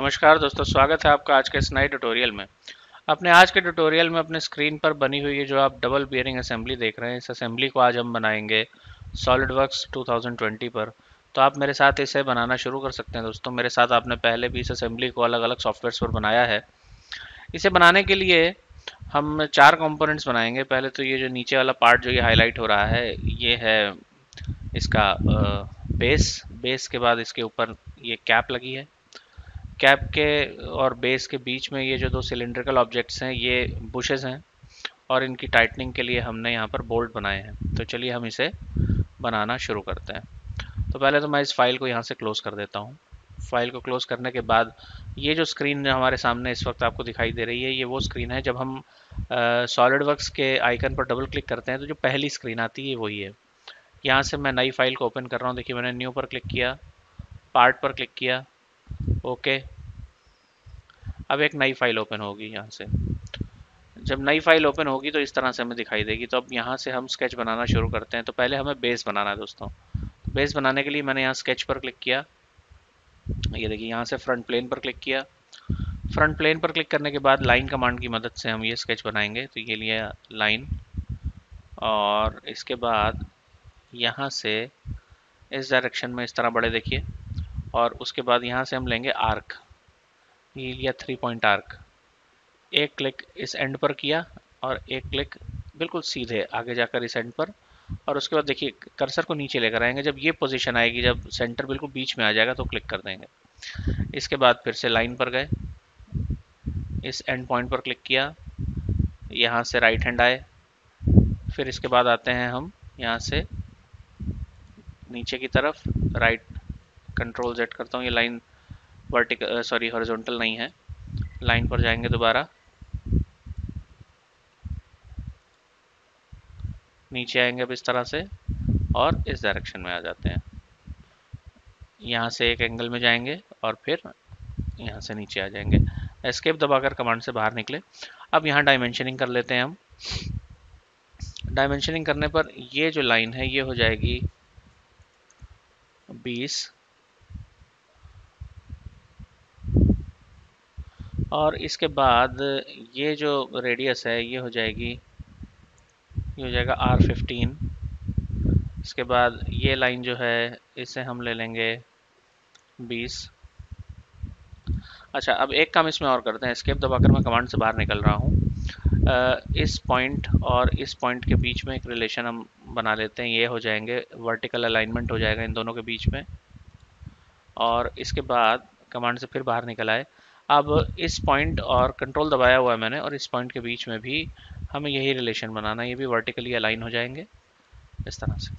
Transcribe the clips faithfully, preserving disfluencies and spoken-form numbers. नमस्कार दोस्तों, स्वागत है आपका आज के इस नए ट्यूटोरियल में। अपने आज के ट्यूटोरियल में अपने स्क्रीन पर बनी हुई है जो आप डबल बियरिंग असेंबली देख रहे हैं, इस असेंबली को आज हम बनाएंगे सॉलिडवर्क्स दो हज़ार बीस पर। तो आप मेरे साथ इसे बनाना शुरू कर सकते हैं दोस्तों। मेरे साथ आपने पहले भी इस असेंबली को अलग अलग सॉफ्टवेयर्स पर बनाया है। इसे बनाने के लिए हम चार कंपोनेंट्स बनाएंगे। पहले तो ये जो नीचे वाला पार्ट जो ये हाईलाइट हो रहा है, ये है इसका बेस। बेस के बाद इसके ऊपर ये कैप लगी है। कैप के और बेस के बीच में ये जो दो सिलेंड्रिकल ऑब्जेक्ट्स हैं ये बुशेस हैं, और इनकी टाइटनिंग के लिए हमने यहाँ पर बोल्ट बनाए हैं। तो चलिए हम इसे बनाना शुरू करते हैं। तो पहले तो मैं इस फाइल को यहाँ से क्लोज़ कर देता हूँ। फाइल को क्लोज़ करने के बाद ये जो स्क्रीन हमारे सामने इस वक्त आपको दिखाई दे रही है, ये वो स्क्रीन है जब हम सॉलिडवर्क्स के आइकन पर डबल क्लिक करते हैं तो जो पहली स्क्रीन आती है वही है। यहाँ से मैं नई फाइल को ओपन कर रहा हूँ। देखिए, मैंने न्यू पर क्लिक किया, पार्ट पर क्लिक किया, ओके। अब एक नई फाइल ओपन होगी। यहाँ से जब नई फाइल ओपन होगी तो इस तरह से हमें दिखाई देगी। तो अब यहाँ से हम स्केच बनाना शुरू करते हैं। तो पहले हमें बेस बनाना है दोस्तों। बेस बनाने के लिए मैंने यहाँ स्केच पर क्लिक किया। ये देखिए, यहाँ से फ्रंट प्लेन पर क्लिक किया। फ्रंट प्लेन पर क्लिक करने के बाद लाइन कमांड की मदद से हम ये स्केच बनाएंगे। तो ये लिया लाइन, और इसके बाद यहाँ से इस डायरेक्शन में इस तरह बड़े देखिए, और उसके बाद यहाँ से हम लेंगे आर्क। ये लिया थ्री पॉइंट आर्क। एक क्लिक इस एंड पर किया और एक क्लिक बिल्कुल सीधे आगे जाकर इस एंड पर, और उसके बाद देखिए कर्सर को नीचे लेकर आएंगे। जब ये पोजीशन आएगी, जब सेंटर बिल्कुल बीच में आ जाएगा तो क्लिक कर देंगे। इसके बाद फिर से लाइन पर गए, इस एंड पॉइंट पर क्लिक किया, यहाँ से राइट हैंड आए। फिर इसके बाद आते हैं हम यहाँ से नीचे की तरफ, राइट कंट्रोल जेड करता हूँ। ये लाइन वर्टिकल सॉरी हॉरिजॉन्टल नहीं है। लाइन पर जाएंगे दोबारा, नीचे आएंगे अब इस तरह से, और इस डायरेक्शन में आ जाते हैं। यहाँ से एक एंगल में जाएंगे और फिर यहाँ से नीचे आ जाएंगे। एस्केप दबाकर कमांड से बाहर निकले। अब यहाँ डायमेंशनिंग कर लेते हैं हम। डायमेंशनिंग करने पर ये जो लाइन है ये हो जाएगी बीस, और इसके बाद ये जो रेडियस है ये हो जाएगी, ये हो जाएगा आर फिफ्टीन। इसके बाद ये लाइन जो है इसे हम ले लेंगे बीस। अच्छा, अब एक काम इसमें और करते हैं। एस्केप दबाकर मैं कमांड से बाहर निकल रहा हूँ। इस पॉइंट और इस पॉइंट के बीच में एक रिलेशन हम बना लेते हैं। ये हो जाएंगे वर्टिकल अलाइनमेंट हो जाएगा इन दोनों के बीच में, और इसके बाद कमांड से फिर बाहर निकल आए। अब इस पॉइंट और कंट्रोल दबाया हुआ है मैंने, और इस पॉइंट के बीच में भी हमें यही रिलेशन बनाना है। ये भी वर्टिकली अलाइन हो जाएंगे इस तरह से,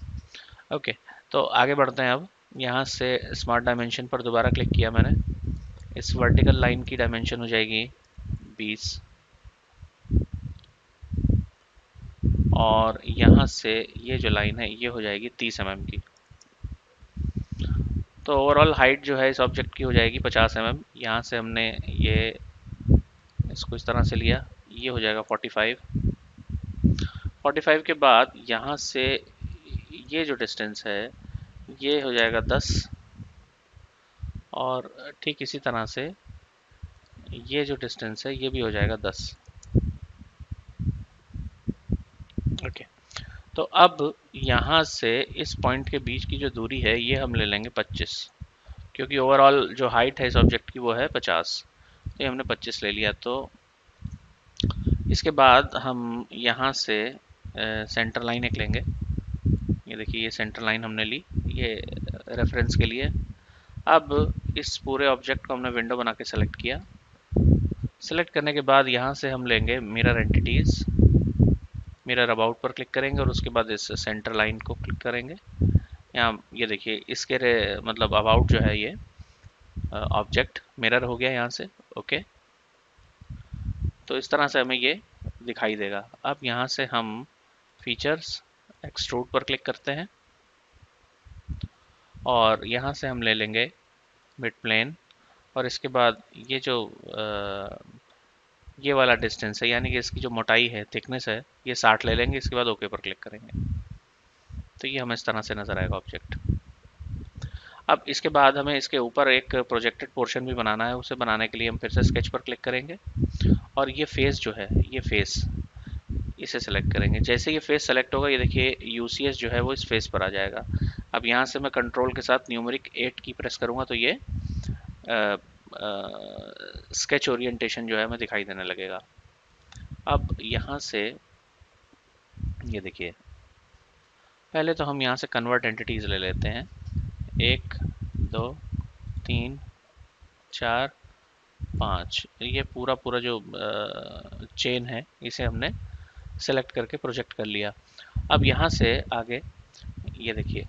ओके। तो आगे बढ़ते हैं। अब यहाँ से स्मार्ट डायमेंशन पर दोबारा क्लिक किया मैंने। इस वर्टिकल लाइन की डायमेंशन हो जाएगी बीस, और यहाँ से ये जो लाइन है ये हो जाएगी तीस एम एम की। तो ओवरऑल हाइट जो है इस ऑब्जेक्ट की हो जाएगी पचास एम एम। यहाँ से हमने ये इसको इस तरह से लिया, ये हो जाएगा पैंतालीस पैंतालीस के बाद यहाँ से ये जो डिस्टेंस है ये हो जाएगा दस, और ठीक इसी तरह से ये जो डिस्टेंस है ये भी हो जाएगा दस, ओके। तो अब यहाँ से इस पॉइंट के बीच की जो दूरी है ये हम ले लेंगे पच्चीस, क्योंकि ओवरऑल जो हाइट है इस ऑब्जेक्ट की वो है पचास, तो ये हमने पच्चीस ले लिया। तो इसके बाद हम यहाँ से सेंटर लाइन एक लेंगे। ये देखिए, ये सेंटर लाइन हमने ली, ये रेफरेंस के लिए। अब इस पूरे ऑब्जेक्ट को हमने विंडो बना के सेलेक्ट किया। सेलेक्ट करने के बाद यहाँ से हम लेंगे मिरर एंटिटीज़, मिरर अबाउट पर क्लिक करेंगे, और उसके बाद इस सेंटर लाइन को क्लिक करेंगे। यहाँ ये देखिए, इसके मतलब अबाउट जो है ये ऑब्जेक्ट मिरर हो गया यहाँ से, ओके। तो इस तरह से हमें ये दिखाई देगा। अब यहाँ से हम फीचर्स एक्सट्रूड पर क्लिक करते हैं, और यहाँ से हम ले लेंगे मिड प्लेन, और इसके बाद ये जो आ, ये वाला डिस्टेंस है यानी कि इसकी जो मोटाई है, थिकनेस है, ये साठ ले लेंगे। इसके बाद ओके पर क्लिक करेंगे तो ये हमें इस तरह से नज़र आएगा ऑब्जेक्ट। अब इसके बाद हमें इसके ऊपर एक प्रोजेक्टेड पोर्शन भी बनाना है। उसे बनाने के लिए हम फिर से स्केच पर क्लिक करेंगे और ये फेस जो है, ये फेस इसे सेलेक्ट करेंगे। जैसे ये फेस सेलेक्ट होगा, ये देखिए यूसीएस जो है वो इस फेस पर आ जाएगा। अब यहाँ से मैं कंट्रोल के साथ न्यूमेरिक एट की प्रेस करूँगा तो ये स्केच ओरिएंटेशन जो है हमें दिखाई देने लगेगा। अब यहाँ से ये देखिए, पहले तो हम यहाँ से कन्वर्ट एंटिटीज़ ले लेते हैं, एक दो तीन चार पाँच, ये पूरा पूरा जो चेन है इसे हमने सेलेक्ट करके प्रोजेक्ट कर लिया। अब यहाँ से आगे ये देखिए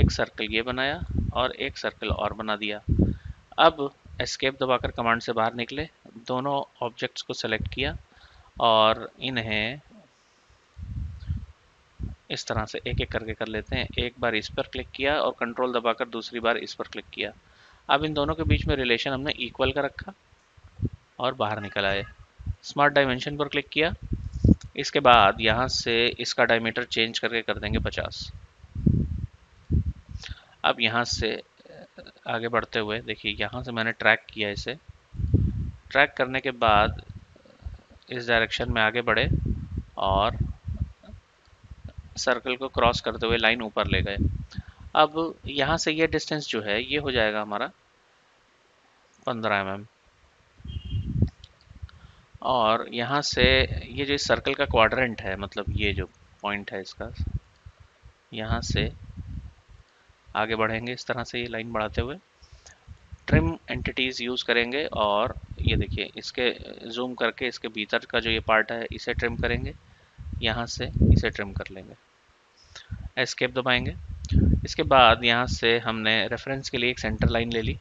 एक सर्कल ये बनाया और एक सर्कल और बना दिया। अब एस्केप दबाकर कमांड से बाहर निकले, दोनों ऑब्जेक्ट्स को सेलेक्ट किया और इन्हें इस तरह से एक एक करके कर लेते हैं। एक बार इस पर क्लिक किया और कंट्रोल दबाकर दूसरी बार इस पर क्लिक किया। अब इन दोनों के बीच में रिलेशन हमने इक्वल का रखा और बाहर निकल आए। स्मार्ट डायमेंशन पर क्लिक किया, इसके बाद यहाँ से इसका डायमीटर चेंज करके कर देंगे पचास। अब यहाँ से आगे बढ़ते हुए देखिए, यहाँ से मैंने ट्रैक किया, इसे ट्रैक करने के बाद इस डायरेक्शन में आगे बढ़े और सर्कल को क्रॉस करते हुए लाइन ऊपर ले गए। अब यहाँ से ये डिस्टेंस जो है ये हो जाएगा हमारा पंद्रह एम एम, और यहाँ से ये जो इस सर्कल का क्वाड्रेंट है, मतलब ये जो पॉइंट है इसका, यहाँ से आगे बढ़ेंगे इस तरह से ये लाइन बढ़ाते हुए। ट्रिम एंटिटीज़ यूज़ करेंगे और ये देखिए इसके जूम करके इसके भीतर का जो ये पार्ट है इसे ट्रिम करेंगे, यहाँ से इसे ट्रिम कर लेंगे, एस्केप दबाएंगे। इसके बाद यहाँ से हमने रेफरेंस के लिए एक सेंटर लाइन ले ली,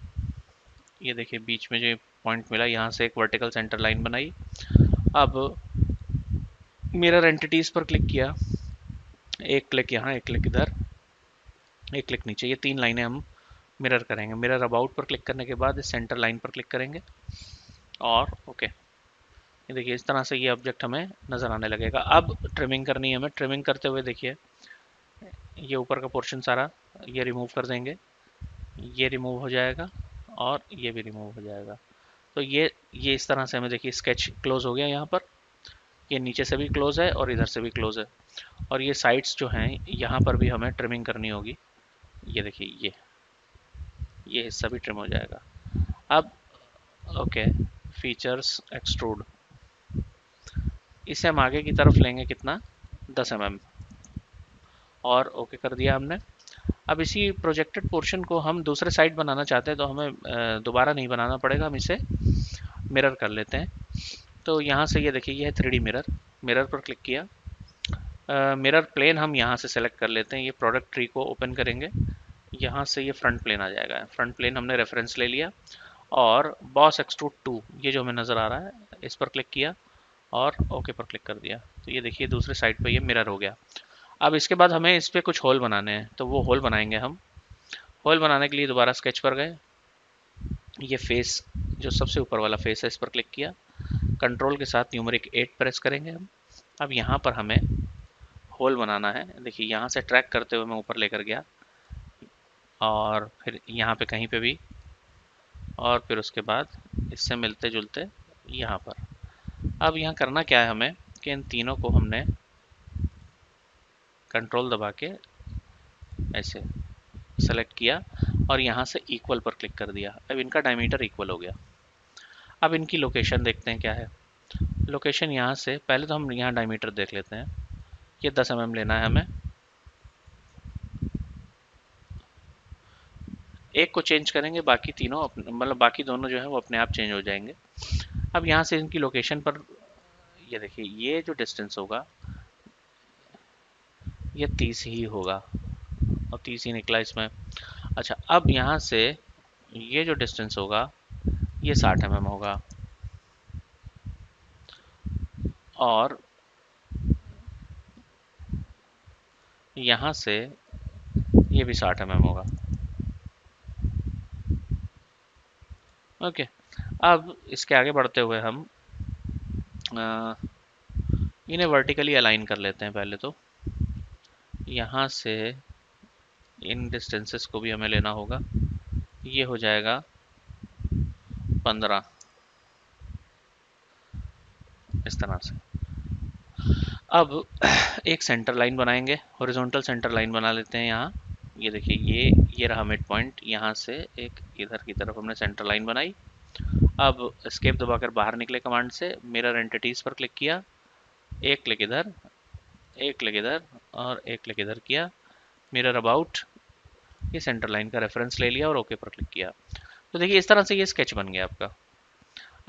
ये देखिए बीच में जो पॉइंट मिला यहाँ से एक वर्टिकल सेंटर लाइन बनाई। अब मिरर एंटिटीज़ पर क्लिक किया, एक क्लिक यहाँ, एक क्लिक इधर, एक क्लिक नीचे, ये तीन लाइनें हम मिरर करेंगे। मिरर अबाउट पर क्लिक करने के बाद इस सेंटर लाइन पर क्लिक करेंगे और ओके, ये देखिए इस तरह से ये ऑब्जेक्ट हमें नज़र आने लगेगा। अब ट्रिमिंग करनी है हमें, ट्रिमिंग करते हुए देखिए ये ऊपर का पोर्शन सारा ये रिमूव कर देंगे, ये रिमूव हो जाएगा और ये भी रिमूव हो जाएगा। तो ये ये इस तरह से हमें देखिए स्केच क्लोज हो गया। यहाँ पर ये नीचे से भी क्लोज है और इधर से भी क्लोज है, और ये साइड्स जो हैं यहाँ पर भी हमें ट्रिमिंग करनी होगी। ये देखिए ये ये हिस्सा भी ट्रिम हो जाएगा। अब ओके, फीचर्स एक्सट्रूड, इसे हम आगे की तरफ लेंगे, कितना दस एम एम, और ओके कर दिया हमने। अब इसी प्रोजेक्टेड पोर्शन को हम दूसरे साइड बनाना चाहते हैं, तो हमें दोबारा नहीं बनाना पड़ेगा, हम इसे मिरर कर लेते हैं। तो यहाँ से ये देखिए ये है थ्री डी मिरर, मिरर पर क्लिक किया, मिरर प्लेन हम यहाँ से सेलेक्ट कर लेते हैं। ये प्रोडक्ट ट्री को ओपन करेंगे, यहाँ से ये फ्रंट प्लेन आ जाएगा, फ्रंट प्लेन हमने रेफरेंस ले लिया, और बॉस एक्सट्रूड टू ये जो हमें नज़र आ रहा है इस पर क्लिक किया और ओके पर क्लिक कर दिया। तो ये देखिए दूसरे साइड पे ये मिरर हो गया। अब इसके बाद हमें इस पर कुछ होल बनाने हैं, तो वो होल बनाएंगे हम। होल बनाने के लिए दोबारा स्केच पर गए, ये फेस जो सबसे ऊपर वाला फेस है इस पर क्लिक किया, कंट्रोल के साथ न्यूमेरिक एट प्रेस करेंगे हम। अब यहाँ पर हमें होल बनाना है, देखिए यहाँ से ट्रैक करते हुए मैं ऊपर लेकर गया और फिर यहाँ पे कहीं पे भी, और फिर उसके बाद इससे मिलते जुलते यहाँ पर। अब यहाँ करना क्या है हमें कि इन तीनों को हमने कंट्रोल दबा के ऐसे सेलेक्ट किया और यहाँ से इक्वल पर क्लिक कर दिया। अब इनका डायमीटर इक्वल हो गया। अब इनकी लोकेशन देखते हैं क्या है। लोकेशन यहाँ से पहले तो हम यहाँ डायमीटर देख लेते हैं, ये दस एम एम लेना है हमें। एक को चेंज करेंगे, बाकी तीनों मतलब बाकी दोनों जो है वो अपने आप चेंज हो जाएंगे। अब यहाँ से इनकी लोकेशन पर ये देखिए ये जो डिस्टेंस होगा ये तीस ही होगा, और तीस ही निकला इसमें। अच्छा, अब यहाँ से ये जो डिस्टेंस होगा ये साठ एम एम होगा, और यहाँ से ये भी साठ एम एम होगा। Okay okay. अब इसके आगे बढ़ते हुए हम आ, इन्हें वर्टिकली अलाइन कर लेते हैं। पहले तो यहाँ से इन डिस्टेंसेस को भी हमें लेना होगा। ये हो जाएगा पंद्रह, इस तरह से। अब एक सेंटर लाइन बनाएंगे, हॉरिजॉन्टल सेंटर लाइन बना लेते हैं यहाँ। ये देखिए ये ये रहा मिड पॉइंट, यहाँ से एक इधर की तरफ हमने सेंटर लाइन बनाई। अब एस्केप दबाकर बाहर निकले कमांड से, मिरर एंटिटीज पर क्लिक किया, एक क्लिक इधर, एक क्लिक इधर और एक क्लिक इधर किया, मिरर अबाउट, ये सेंटर लाइन का रेफरेंस ले लिया और ओके पर क्लिक किया। तो देखिए इस तरह से ये स्केच बन गया आपका।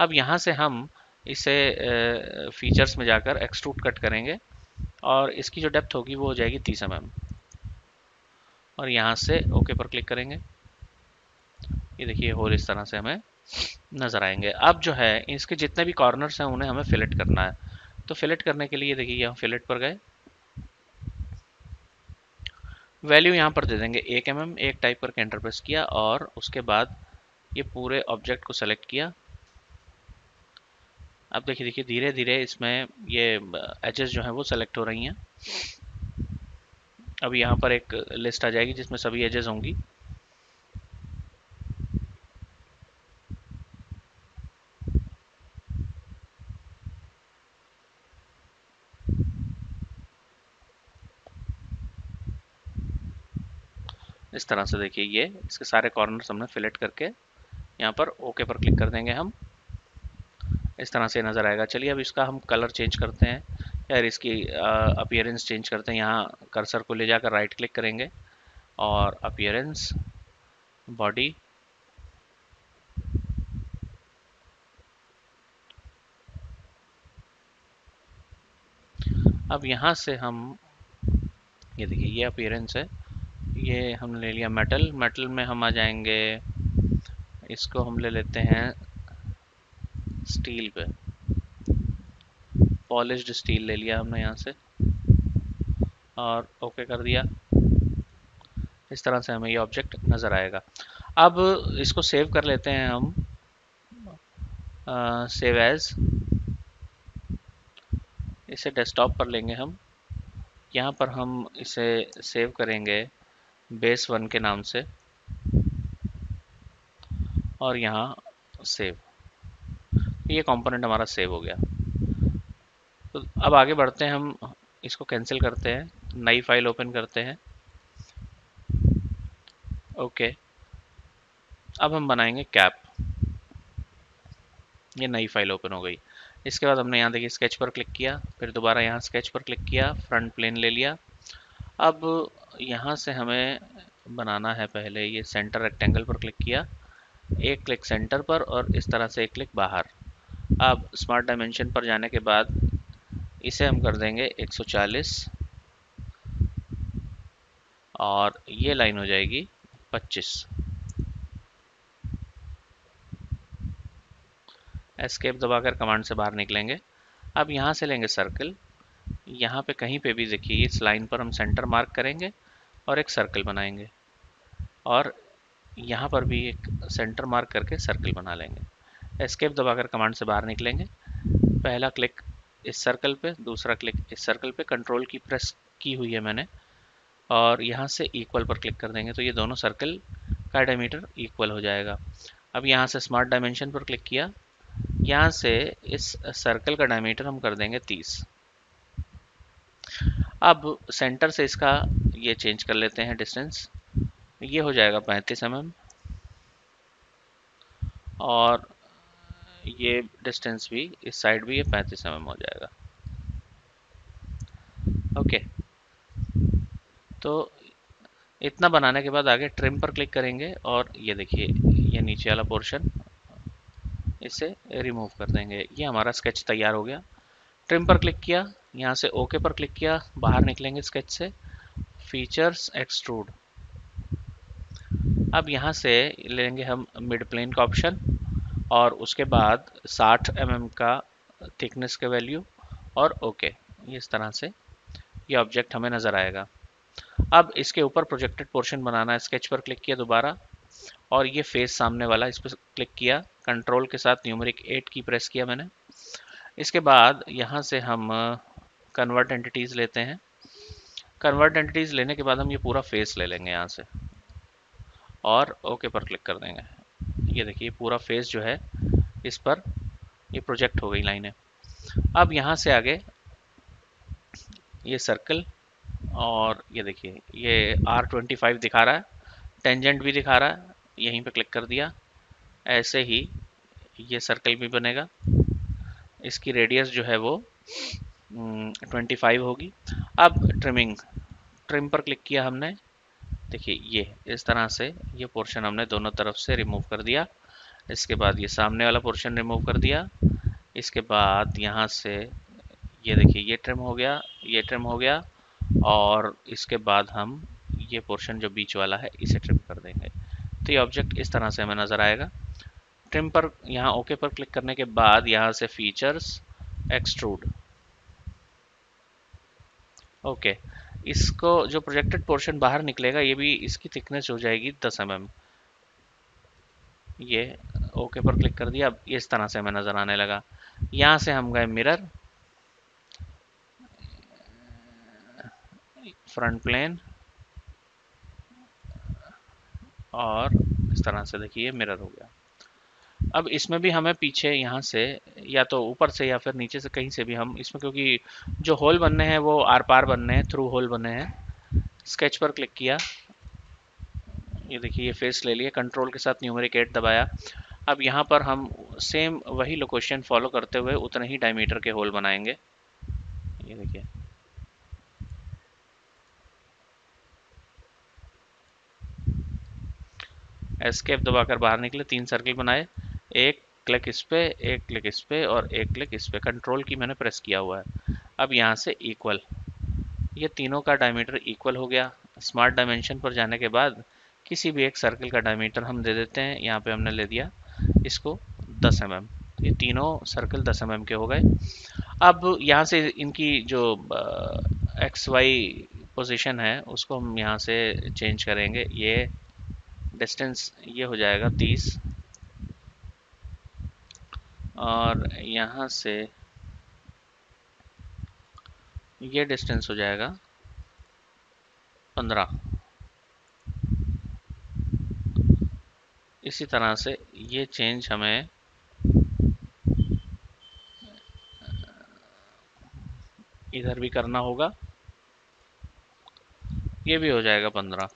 अब यहाँ से हम इसे फीचर्स में जाकर एक्सट्रूट कट करेंगे और इसकी जो डेप्थ होगी वो हो जाएगी तीस एम एम, और यहाँ से ओके पर क्लिक करेंगे। ये देखिए होल इस तरह से हमें नज़र आएंगे। अब जो है इसके जितने भी कॉर्नर्स हैं उन्हें हमें फिलेट करना है। तो फिलेट करने के लिए देखिए हम फिलेट पर गए, वैल्यू यहाँ पर दे देंगे एक एम एम एक टाइप करके एंटर प्रेस किया और उसके बाद ये पूरे ऑब्जेक्ट को सेलेक्ट किया। अब देखिए देखिए धीरे धीरे इसमें ये एजेस जो हैं वो सेलेक्ट हो रही हैं। अब यहाँ पर एक लिस्ट आ जाएगी जिसमें सभी एजेस होंगी। इस तरह से देखिए ये इसके सारे कॉर्नर्स हमने फिलेट करके यहाँ पर ओके पर क्लिक कर देंगे हम, इस तरह से नज़र आएगा। चलिए अब इसका हम कलर चेंज करते हैं या इसकी अपीयरेंस चेंज करते हैं। यहाँ कर्सर को ले जाकर राइट क्लिक करेंगे और अपीयरेंस, बॉडी, अब यहाँ से हम ये देखिए ये अपीयरेंस है, ये हमने ले लिया मेटल। मेटल में हम आ जाएंगे, इसको हम ले लेते हैं स्टील पे, पॉलिश्ड स्टील ले लिया हमने यहाँ से और ओके कर दिया। इस तरह से हमें ये ऑब्जेक्ट नज़र आएगा। अब इसको सेव कर लेते हैं हम, आ, सेव एज, इसे डेस्कटॉप पर लेंगे हम। यहाँ पर हम इसे सेव करेंगे बेस वन के नाम से और यहाँ सेव, ये कंपोनेंट हमारा सेव हो गया। तो अब आगे बढ़ते हैं, हम इसको कैंसिल करते हैं, नई फाइल ओपन करते हैं, ओके। अब हम बनाएंगे कैप, ये नई फाइल ओपन हो गई। इसके बाद हमने यहाँ देखिए स्केच पर क्लिक किया, फिर दोबारा यहाँ स्केच पर क्लिक किया, फ्रंट प्लेन ले लिया। अब यहाँ से हमें बनाना है पहले ये सेंटर रेक्टेंगल पर क्लिक किया, एक क्लिक सेंटर पर और इस तरह से एक क्लिक बाहर। अब स्मार्ट डायमेंशन पर जाने के बाद इसे हम कर देंगे एक सौ चालीस और ये लाइन हो जाएगी पच्चीस। एस्केप दबाकर कमांड से बाहर निकलेंगे। अब यहाँ से लेंगे सर्कल, यहाँ पे कहीं पे भी देखिए इस लाइन पर हम सेंटर मार्क करेंगे और एक सर्कल बनाएंगे और यहाँ पर भी एक सेंटर मार्क करके सर्कल बना लेंगे। एस्केप दबाकर कमांड से बाहर निकलेंगे, पहला क्लिक इस सर्कल पे, दूसरा क्लिक इस सर्कल पे, कंट्रोल की प्रेस की हुई है मैंने और यहाँ से इक्वल पर क्लिक कर देंगे तो ये दोनों सर्कल का डायमीटर इक्वल हो जाएगा। अब यहाँ से स्मार्ट डायमेंशन पर क्लिक किया, यहाँ से इस सर्कल का डायमीटर हम कर देंगे तीस। अब सेंटर से इसका ये चेंज कर लेते हैं डिस्टेंस, ये हो जाएगा पैंतीस एम एम और ये डिस्टेंस भी इस साइड भी ये पैंतीस एम एम हो जाएगा, ओके। तो इतना बनाने के बाद आगे ट्रिम पर क्लिक करेंगे और ये देखिए ये नीचे वाला पोर्शन इसे रिमूव कर देंगे। ये हमारा स्केच तैयार हो गया। ट्रिम पर क्लिक किया, यहाँ से ओके पर क्लिक किया, बाहर निकलेंगे स्केच से, फीचर्स, एक्सट्रूड। अब यहाँ से लेंगे हम मिड प्लेन का ऑप्शन और उसके बाद साठ एम एम का थिकनेस का वैल्यू और ओके। इस तरह से ये ऑब्जेक्ट हमें नज़र आएगा। अब इसके ऊपर प्रोजेक्टेड पोर्शन बनाना है, स्केच पर क्लिक किया दोबारा और ये फेस सामने वाला, इस पर क्लिक किया, कंट्रोल के साथ न्यूमेरिक एट की प्रेस किया मैंने। इसके बाद यहाँ से हम कन्वर्ट एंटिटीज़ लेते हैं, कन्वर्ट एंटिटीज लेने के बाद हम ये पूरा फेस ले लेंगे यहाँ से और ओके पर क्लिक कर देंगे। ये देखिए पूरा फेस जो है इस पर ये प्रोजेक्ट हो गई लाइनें। अब यहाँ से आगे ये सर्कल और ये देखिए ये आर पच्चीस दिखा रहा है, टेंजेंट भी दिखा रहा है, यहीं पे क्लिक कर दिया। ऐसे ही ये सर्कल भी बनेगा, इसकी रेडियस जो है वो पच्चीस होगी। अब ट्रिमिंग ट्रिम पर क्लिक किया हमने, देखिए ये इस तरह से ये पोर्शन हमने दोनों तरफ से रिमूव कर दिया। इसके बाद ये सामने वाला पोर्शन रिमूव कर दिया। इसके बाद यहाँ से ये देखिए ये ट्रिम हो गया, ये ट्रिम हो गया और इसके बाद हम ये पोर्शन जो बीच वाला है इसे ट्रिम कर देंगे। तो ये ऑब्जेक्ट इस तरह से हमें नज़र आएगा। ट्रिम पर यहाँ ओके पर क्लिक करने के बाद यहाँ से फीचर्स एक्सट्रूड ओके। इसको जो प्रोजेक्टेड पोर्शन बाहर निकलेगा ये भी इसकी थिकनेस हो जाएगी दस एम एम। ये ओके पर क्लिक कर दिया। अब ये इस तरह से हमें नज़र आने लगा। यहाँ से हम गए मिरर, फ्रंट प्लेन और इस तरह से देखिए मिरर हो गया। अब इसमें भी हमें पीछे यहाँ से या तो ऊपर से या फिर नीचे से कहीं से भी हम इसमें, क्योंकि जो होल बनने हैं वो आर पार बनने हैं, थ्रू होल बने हैं। स्केच पर क्लिक किया, ये देखिए ये फेस ले लिया, कंट्रोल के साथ न्यूमेरिक एट दबाया। अब यहाँ पर हम सेम वही लोकेशन फॉलो करते हुए उतने ही डायमीटर के होल बनाएंगे। ये देखिए एस्केप दबाकर बाहर निकले, तीन सर्किल बनाए, एक क्लिक इस पे, एक क्लिक इस पे और एक क्लिक इस पे, कंट्रोल की मैंने प्रेस किया हुआ है। अब यहाँ से इक्वल, ये तीनों का डायमीटर इक्वल हो गया। स्मार्ट डायमेंशन पर जाने के बाद किसी भी एक सर्कल का डायमीटर हम दे देते हैं, यहाँ पे हमने ले दिया इसको दस एम एम। ये तीनों सर्कल दस एम एम के हो गए। अब यहाँ से इनकी जो एक्स वाई पोजिशन है उसको हम यहाँ से चेंज करेंगे। ये डिस्टेंस ये हो जाएगा तीस और यहाँ से ये डिस्टेंस हो जाएगा पंद्रह। इसी तरह से ये चेंज हमें इधर भी करना होगा, ये भी हो जाएगा पंद्रह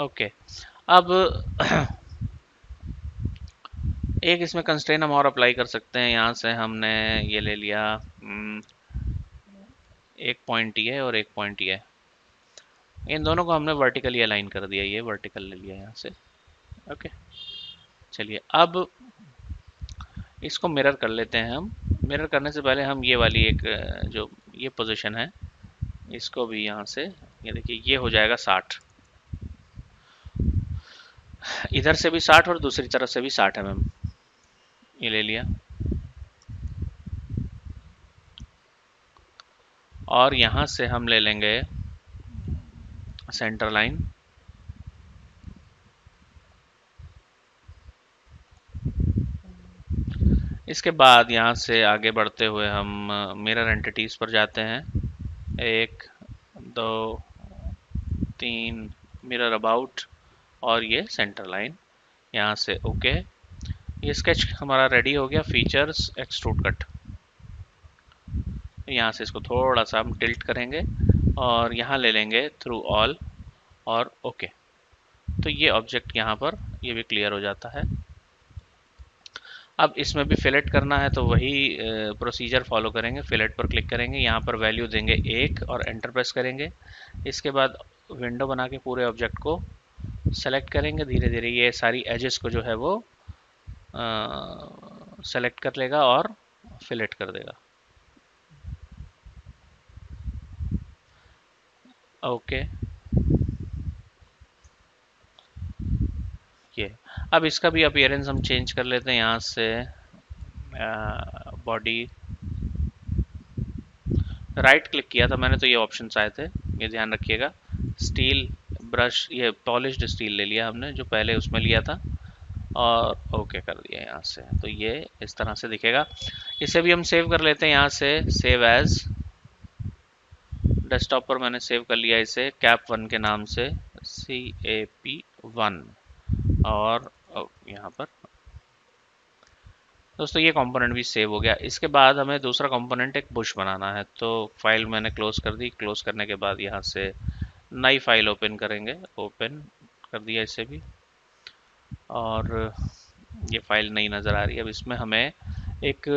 ओके okay. अब एक इसमें कंस्ट्रेंट हम और अप्लाई कर सकते हैं। यहाँ से हमने ये ले लिया, एक पॉइंट ये और एक पॉइंट ये, इन दोनों को हमने वर्टिकली अलाइन कर दिया। ये वर्टिकल ले लिया यहाँ से ओके okay. चलिए अब इसको मिरर कर लेते हैं। हम मिरर करने से पहले हम ये वाली एक जो ये पोजीशन है इसको भी यहाँ से, ये देखिए ये हो जाएगा साठ, इधर से भी साठ और दूसरी तरफ से भी साठ एम एम। ये ले लिया और यहाँ से हम ले लेंगे सेंटर लाइन। इसके बाद यहाँ से आगे बढ़ते हुए हम मिरर एंटिटीज पर जाते हैं, एक दो तीन, मिरर अबाउट और ये सेंटर लाइन। यहाँ से ओके, ये स्केच हमारा रेडी हो गया। फीचर्स एक्सट्रूड कट, यहाँ से इसको थोड़ा सा हम टिल्ट करेंगे और यहाँ ले लेंगे थ्रू ऑल और ओके। तो ये ऑब्जेक्ट यहाँ पर ये भी क्लियर हो जाता है। अब इसमें भी फिलेट करना है तो वही प्रोसीजर फॉलो करेंगे। फिलेट पर क्लिक करेंगे, यहाँ पर वैल्यू देंगे एक और एंटर प्रेस करेंगे। इसके बाद विंडो बना के पूरे ऑब्जेक्ट को सेलेक्ट करेंगे, धीरे धीरे ये सारी एजेस को जो है वो सेलेक्ट कर लेगा और फिलेट कर देगा ओके ये। अब इसका भी अपीयरेंस हम चेंज कर लेते हैं। यहाँ से बॉडी राइट क्लिक किया था मैंने, तो ये ऑप्शंस आए थे, ये ध्यान रखिएगा। स्टील ब्रश, ये पॉलिश्ड स्टील ले लिया हमने जो पहले उसमें लिया था और ओके कर दिया यहाँ से, तो ये इस तरह से दिखेगा। इसे भी हम सेव कर लेते हैं, यहाँ से सेव एज डेस्कटॉप पर मैंने सेव कर लिया इसे कैप वन के नाम से, सी ए पी वन, और यहाँ पर दोस्तों ये कंपोनेंट भी सेव हो गया। इसके बाद हमें दूसरा कंपोनेंट एक बुश बनाना है, तो फाइल मैंने क्लोज कर दी। क्लोज करने के बाद यहाँ से नई फाइल ओपन करेंगे, ओपन कर दिया इसे भी, और ये फाइल नहीं नज़र आ रही। अब इसमें हमें एक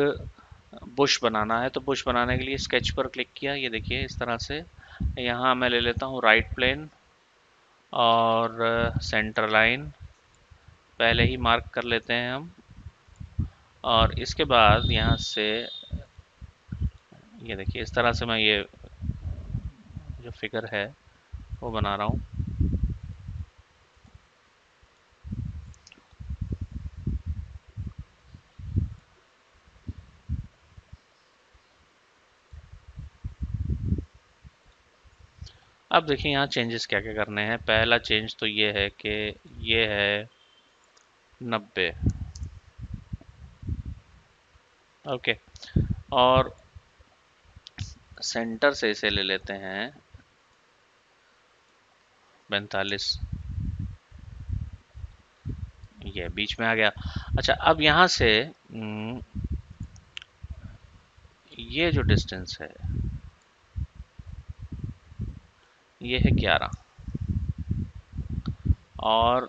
बुश बनाना है, तो बुश बनाने के लिए स्केच पर क्लिक किया, ये देखिए इस तरह से। यहाँ मैं ले लेता हूँ राइट प्लेन और सेंटर लाइन पहले ही मार्क कर लेते हैं हम, और इसके बाद यहाँ से ये देखिए इस तरह से मैं ये जो फिगर है वो बना रहा हूँ। अब देखिए यहाँ चेंजेस क्या क्या करने हैं। पहला चेंज तो ये है कि ये है नब्बे, ओके, और सेंटर से इसे ले लेते हैं पैंतालीस, ये बीच में आ गया। अच्छा, अब यहाँ से ये जो डिस्टेंस है ये है ग्यारह, और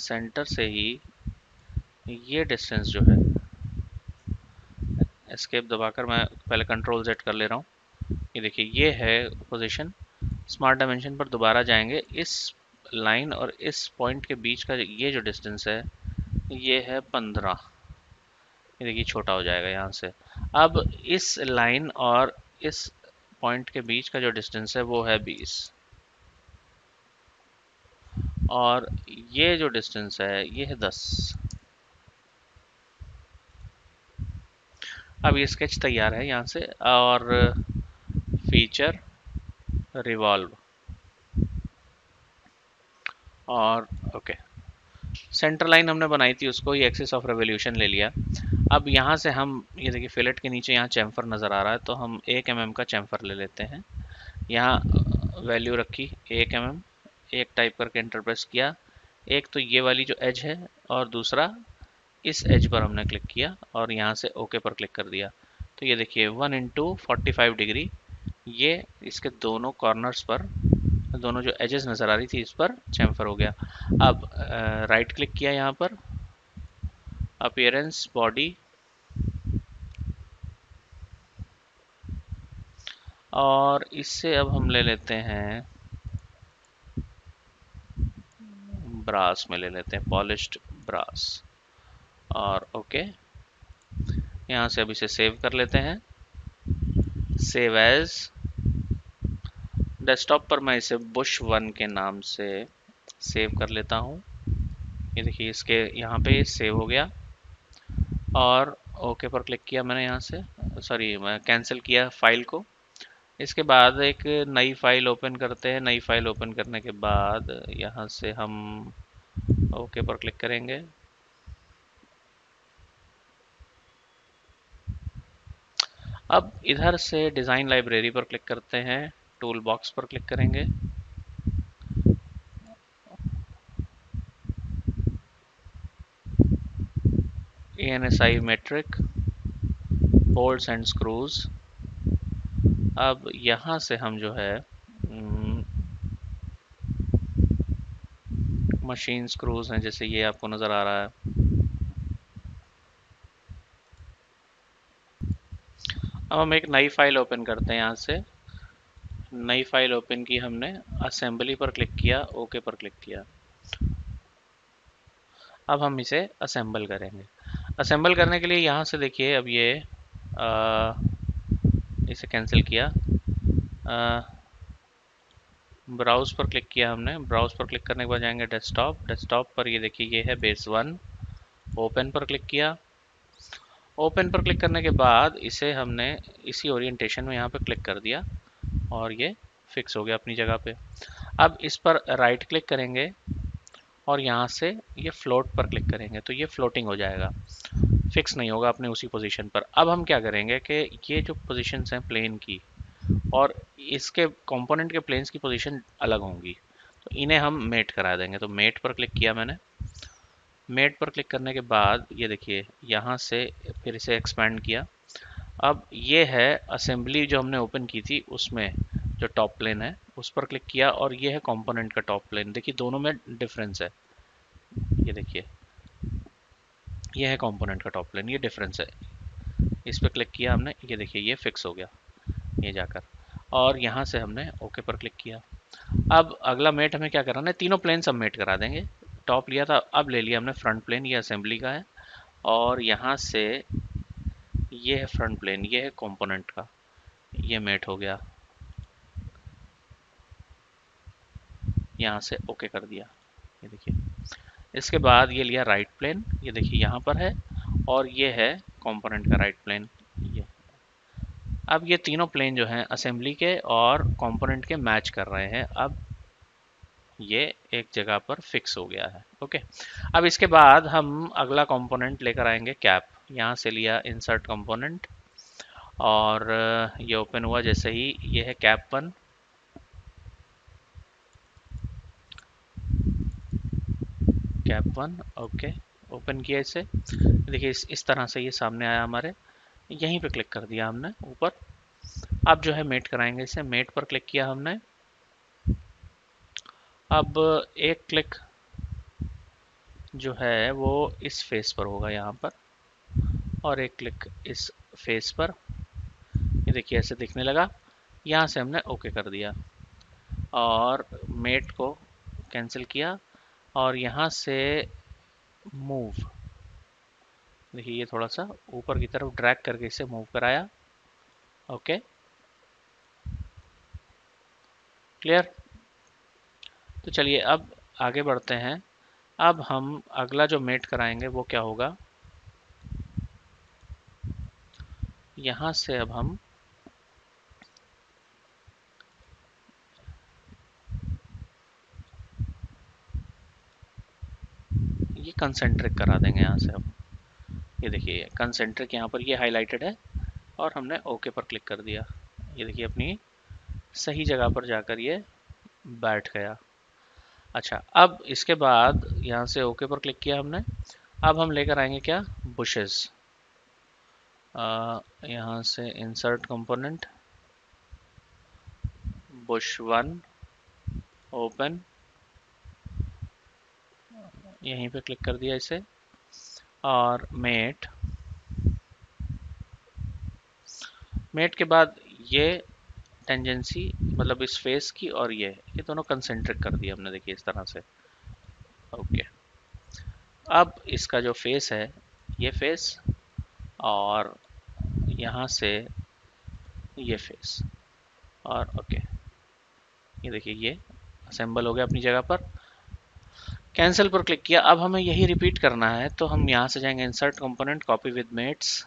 सेंटर से ही ये डिस्टेंस जो है, एस्केप दबाकर मैं पहले कंट्रोल जेड कर ले रहा हूँ, ये देखिए ये है पोजीशन। स्मार्ट डायमेंशन पर दोबारा जाएंगे, इस लाइन और इस पॉइंट के बीच का ये जो डिस्टेंस है ये है पंद्रह, ये देखिए छोटा हो जाएगा यहाँ से। अब इस लाइन और इस पॉइंट के बीच का जो डिस्टेंस है वो है बीस, और ये जो डिस्टेंस है ये है दस। अब ये स्केच तैयार है यहाँ से, और फीचर रिवॉल्व और ओके। सेंटर लाइन हमने बनाई थी, उसको ये एक्सिस ऑफ रेवोल्यूशन ले लिया। अब यहाँ से हम ये देखिए फिलेट के नीचे यहाँ चैम्फर नज़र आ रहा है, तो हम एक एम एम का चैम्फर ले लेते हैं। यहाँ वैल्यू रखी एक एम एम, एक टाइप करके एंटर प्रेस किया, एक तो ये वाली जो एज है और दूसरा इस एज पर हमने क्लिक किया और यहाँ से ओके पर क्लिक कर दिया। तो ये देखिए one into forty five degree, ये इसके दोनों कॉर्नर्स पर दोनों जो एजेस नज़र आ रही थी इस पर चैम्फर हो गया। अब राइट क्लिक किया यहाँ पर, अपीयरेंस बॉडी, और इससे अब हम ले लेते हैं ब्रास में ले लेते हैं पॉलिश्ड ब्रास, और ओके। यहाँ से अब इसे सेव कर लेते हैं, सेव एज। डेस्कटॉप पर मैं इसे बुश वन के नाम से सेव कर लेता हूँ, ये देखिए इसके यहाँ पे सेव हो गया, और ओके पर क्लिक किया मैंने यहाँ से, सॉरी मैं कैंसिल किया फाइल को। इसके बाद एक नई फाइल ओपन करते हैं, नई फाइल ओपन करने के बाद यहाँ से हम ओके पर क्लिक करेंगे। अब इधर से डिज़ाइन लाइब्रेरी पर क्लिक करते हैं, टूल बॉक्स पर क्लिक करेंगे, A N S I metric, bolts and screws. अब यहाँ से हम जो है मशीन स्क्रूज हैं, जैसे ये आपको नज़र आ रहा है। अब हम एक नई फाइल ओपन करते हैं, यहाँ से नई फाइल ओपन की हमने, असेंबली पर क्लिक किया, ओके पर क्लिक किया। अब हम इसे असेंबल करेंगे। असेंबल करने के लिए यहाँ से देखिए, अब ये आ, इसे कैंसिल किया, ब्राउज पर क्लिक किया हमने, ब्राउज पर क्लिक करने के बाद जाएंगे डेस्कटॉप। डेस्कटॉप पर ये देखिए ये है बेस वन, ओपन पर क्लिक किया। ओपन पर क्लिक करने के बाद इसे हमने इसी ओरिएंटेशन में यहाँ पे क्लिक कर दिया और ये फिक्स हो गया अपनी जगह पे। अब इस पर राइट क्लिक करेंगे और यहाँ से ये फ्लोट पर क्लिक करेंगे, तो ये फ्लोटिंग हो जाएगा, फिक्स नहीं होगा अपने उसी पोजीशन पर। अब हम क्या करेंगे कि ये जो पोजीशंस हैं प्लेन की और इसके कंपोनेंट के प्लेन्स की पोजीशन अलग होंगी, तो इन्हें हम मेट करा देंगे। तो मेट पर क्लिक किया मैंने। मेट पर क्लिक करने के बाद ये देखिए यहाँ से फिर इसे एक्सपैंड किया। अब ये है असेंबली जो हमने ओपन की थी, उसमें जो टॉप प्लेन है उस पर क्लिक किया और ये है कंपोनेंट का टॉप प्लेन। देखिए दोनों में डिफरेंस है, ये देखिए ये है कंपोनेंट का टॉप प्लेन, ये डिफरेंस है। इस पर क्लिक किया हमने, ये देखिए ये फिक्स हो गया ये जाकर, और यहाँ से हमने ओके पर क्लिक किया। अब अगला मेट हमें क्या कराना है, तीनों प्लेन सब मेट करा देंगे। टॉप लिया था, अब ले लिया हमने फ्रंट प्लेन, ये असेंबली का है, और यहाँ से ये है फ्रंट प्लेन, ये है कंपोनेंट का, ये मेट हो गया। यहाँ से ओके कर दिया, ये देखिए। इसके बाद ये लिया राइट प्लेन, ये देखिए यहाँ पर है, और ये है कंपोनेंट का राइट प्लेन, ये। अब ये तीनों प्लेन जो हैं असेंबली के और कंपोनेंट के मैच कर रहे हैं, अब ये एक जगह पर फिक्स हो गया है। ओके, अब इसके बाद हम अगला कंपोनेंट लेकर आएंगे कैप। यहाँ से लिया इंसर्ट कंपोनेंट, और ये ओपन हुआ जैसे ही, ये है cap one. Cap one okay, open किया इसे, देखिए इस इस तरह से ये सामने आया हमारे, यहीं पे क्लिक कर दिया हमने ऊपर। अब जो है मेट कराएंगे इसे, मेट पर क्लिक किया हमने। अब एक क्लिक जो है वो इस फेस पर होगा यहाँ पर, और एक क्लिक इस फेस पर, ये देखिए ऐसे दिखने लगा। यहाँ से हमने ओके कर दिया और मेट को कैंसिल किया, और यहाँ से मूव, देखिए ये थोड़ा सा ऊपर की तरफ ड्रैग करके इसे मूव कराया। Okay clear. तो चलिए अब आगे बढ़ते हैं। अब हम अगला जो मेट कराएंगे वो क्या होगा, यहाँ से अब हम ये कंसेंट्रिक करा देंगे यहाँ से। अब ये देखिए कंसेंट्रिक यहाँ पर ये हाईलाइटेड है, और हमने ओके पर क्लिक कर दिया। ये देखिए अपनी सही जगह पर जाकर ये बैठ गया। अच्छा, अब इसके बाद यहाँ से ओके पर क्लिक किया हमने। अब हम लेकर आएंगे क्या, बुशेस। यहाँ से insert component, bush one, open, यहीं पे क्लिक कर दिया इसे, और मेट। मेट के बाद ये टेंजेंसी, मतलब इस फेस की, और ये ये दोनों कंसेंट्रिक कर दिया हमने, देखिए इस तरह से। ओके, अब इसका जो फेस है ये फेस, और यहाँ से ये फेस, और ओके ये देखिए ये असेंबल हो गया अपनी जगह पर। कैंसिल पर क्लिक किया। अब हमें यही रिपीट करना है, तो हम यहाँ से जाएंगे insert component, copy with mates,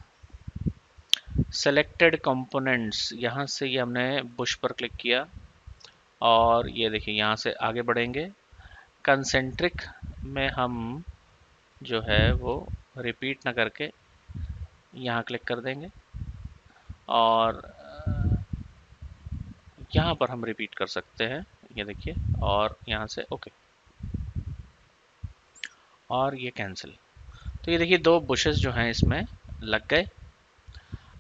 selected components. यहाँ से ये हमने बुश पर क्लिक किया, और ये देखिए यहाँ से आगे बढ़ेंगे। कंसेंट्रिक में हम जो है वो रिपीट ना करके यहाँ क्लिक कर देंगे, और यहाँ पर हम रिपीट कर सकते हैं, ये देखिए, और यहाँ से ओके, और ये कैंसिल। तो ये देखिए दो बुशेस जो हैं इसमें लग गए।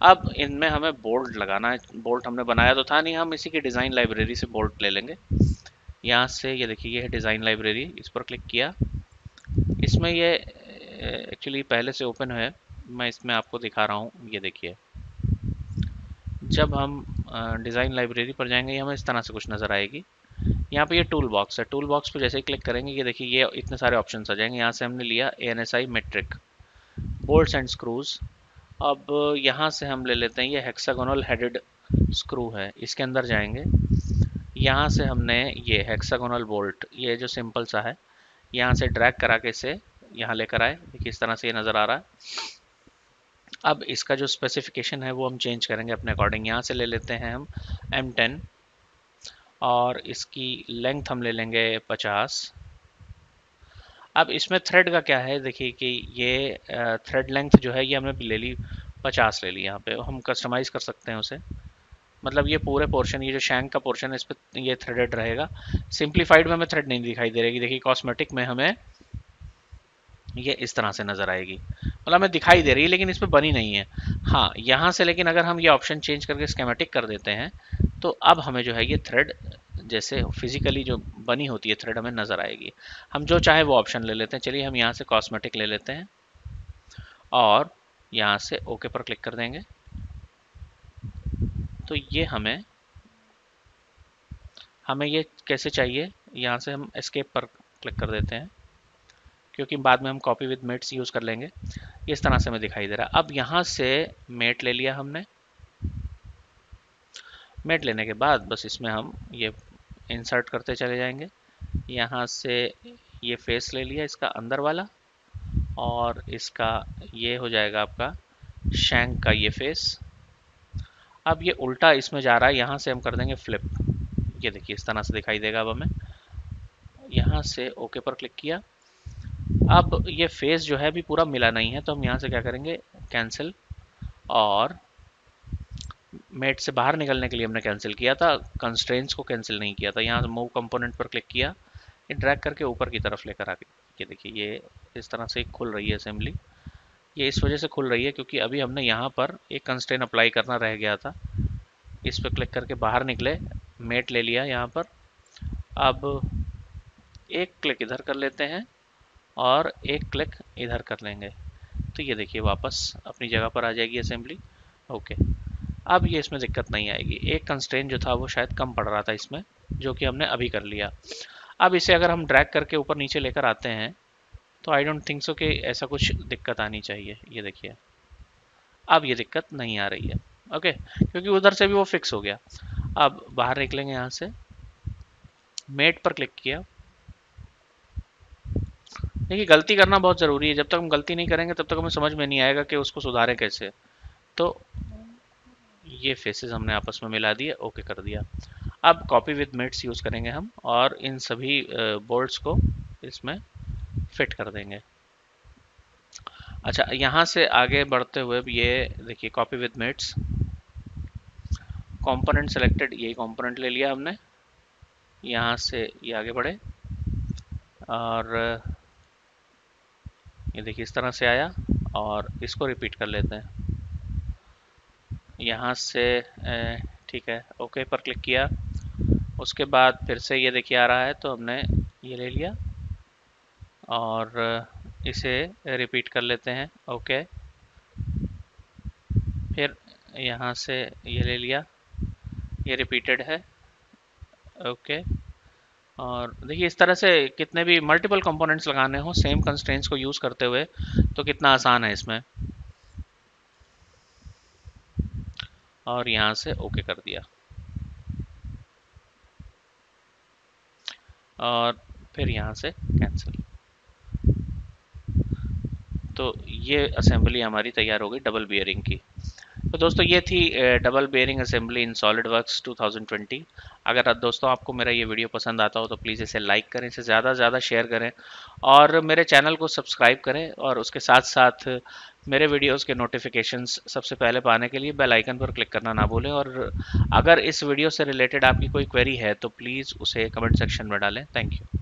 अब इनमें हमें बोल्ट लगाना है। बोल्ट हमने बनाया तो था नहीं, हम इसी की डिज़ाइन लाइब्रेरी से बोल्ट ले लेंगे। यहाँ से ये देखिए ये है डिज़ाइन लाइब्रेरी, इस पर क्लिक किया। इसमें ये एक्चुअली पहले से ओपन है, मैं इसमें आपको दिखा रहा हूँ। ये देखिए जब हम डिज़ाइन लाइब्रेरी पर जाएंगे हमें इस तरह से कुछ नज़र आएगी। यहाँ पे ये टूल बॉक्स है, टूल बॉक्स पर जैसे ही क्लिक करेंगे ये देखिए ये इतने सारे ऑप्शन आ जाएंगे। यहाँ से हमने लिया ANSI metric, bolts and screws. अब यहाँ से हम ले लेते हैं ये हेक्सागोनल हेडेड स्क्रू है, इसके अंदर जाएंगे। यहाँ से हमने ये हेक्सागोनल बोल्ट, ये जो सिंपल सा है, यहाँ से ड्रैग करा के इसे यहाँ लेकर आए, देखिए इस तरह से ये नज़र आ रहा है। अब इसका जो स्पेसिफिकेशन है वो हम चेंज करेंगे अपने अकॉर्डिंग। यहाँ से ले लेते हैं हम एम टेन, और इसकी लेंथ हम ले लेंगे पचास। अब इसमें थ्रेड का क्या है, देखिए कि ये थ्रेड लेंथ जो है ये हमने ले ली पचास ले ली, यहाँ पे हम कस्टमाइज़ कर सकते हैं उसे। मतलब ये पूरे पोर्शन, ये जो शैंक का पोर्शन है इस पर ये थ्रेडेड रहेगा। सिंप्लीफाइड में हमें थ्रेड नहीं दिखाई दे रहेगी, देखिए कॉस्मेटिक में हमें ये इस तरह से नजर आएगी, मतलब हमें दिखाई दे रही है लेकिन इस पर बनी नहीं है। हाँ यहाँ से लेकिन अगर हम ये ऑप्शन चेंज करके स्कीमेटिक कर देते हैं तो अब हमें जो है ये थ्रेड जैसे फिजिकली जो बनी होती है थ्रेड हमें नज़र आएगी। हम जो चाहे वो ऑप्शन ले लेते हैं। चलिए हम यहाँ से कॉस्मेटिक ले लेते हैं और यहाँ से ओके पर क्लिक कर देंगे तो ये हमें हमें ये कैसे चाहिए, यहाँ से हम एस्केप पर क्लिक कर देते हैं क्योंकि बाद में हम कॉपी विद मेट्स यूज़ कर लेंगे। इस तरह से हमें दिखाई दे रहा है। अब यहाँ से मेट ले लिया हमने, मेट लेने के बाद बस इसमें हम ये इंसर्ट करते चले जाएंगे। यहाँ से ये फेस ले लिया इसका अंदर वाला और इसका ये हो जाएगा आपका शैंक का ये फेस। अब ये उल्टा इसमें जा रहा है, यहाँ से हम कर देंगे फ्लिप, ये देखिए इस तरह से दिखाई देगा अब हमें। यहाँ से ओके पर क्लिक किया। अब ये फेस जो है अभी पूरा मिला नहीं है तो हम यहाँ से क्या करेंगे, कैंसिल। और मेट से बाहर निकलने के लिए हमने कैंसिल किया था, कंस्ट्रेंट्स को कैंसिल नहीं किया था। यहाँ से मूव कंपोनेंट पर क्लिक किया, ये ड्रैग करके ऊपर की तरफ लेकर आ गए। ये देखिए ये इस तरह से खुल रही है असेंबली। ये इस वजह से खुल रही है क्योंकि अभी हमने यहाँ पर एक कंस्ट्रेंट अप्लाई करना रह गया था। इस पर क्लिक करके बाहर निकले, मेट ले लिया यहाँ पर। अब एक क्लिक इधर कर लेते हैं और एक क्लिक इधर कर लेंगे तो ये देखिए वापस अपनी जगह पर आ जाएगी असेंबली। ओके अब ये इसमें दिक्कत नहीं आएगी। एक कंस्ट्रेंट जो था वो शायद कम पड़ रहा था इसमें, जो कि हमने अभी कर लिया। अब इसे अगर हम ड्रैग करके ऊपर नीचे लेकर आते हैं तो आई डोंट थिंक सो कि ऐसा कुछ दिक्कत आनी चाहिए। ये देखिए अब ये दिक्कत नहीं आ रही है, ओके, क्योंकि उधर से भी वो फिक्स हो गया। अब बाहर निकलेंगे, यहाँ से मेट पर क्लिक किया। देखिए गलती करना बहुत ज़रूरी है, जब तक हम गलती नहीं करेंगे तब तक हमें समझ में नहीं आएगा कि उसको सुधारें कैसे। तो ये फेसेस हमने आपस में मिला दिए, ओके कर दिया। अब कॉपी विद मेट्स यूज़ करेंगे हम और इन सभी बोल्ट्स को इसमें फिट कर देंगे। अच्छा यहाँ से आगे बढ़ते हुए ये देखिए copy with mates, component selected, यही कॉम्पोनेंट ले लिया हमने। यहाँ से ये आगे बढ़े और ये देखिए इस तरह से आया और इसको रिपीट कर लेते हैं। यहाँ से ठीक है ओके पर क्लिक किया। उसके बाद फिर से ये देखिए आ रहा है तो हमने ये ले लिया और इसे रिपीट कर लेते हैं। ओके फिर यहाँ से ये ले लिया, ये रिपीटेड है। ओके और देखिए इस तरह से कितने भी मल्टीपल कंपोनेंट्स लगाने हो सेम कंस्ट्रेंट्स को यूज़ करते हुए तो कितना आसान है इसमें। और यहाँ से ओके कर दिया और फिर यहाँ से कैंसिल। तो ये असेंबली हमारी तैयार हो गई डबल बियरिंग की। तो दोस्तों ये थी double bearing assembly in SolidWorks two thousand twenty. अगर दोस्तों आपको मेरा ये वीडियो पसंद आता हो तो प्लीज़ इसे लाइक करें, इसे ज़्यादा से ज़्यादा शेयर करें और मेरे चैनल को सब्सक्राइब करें। और उसके साथ साथ मेरे वीडियोस के नोटिफिकेशंस सबसे पहले पाने के लिए बेल आइकन पर क्लिक करना ना भूलें। और अगर इस वीडियो से रिलेटेड आपकी कोई क्वेरी है तो प्लीज़ उसे कमेंट सेक्शन में डालें। Thank you.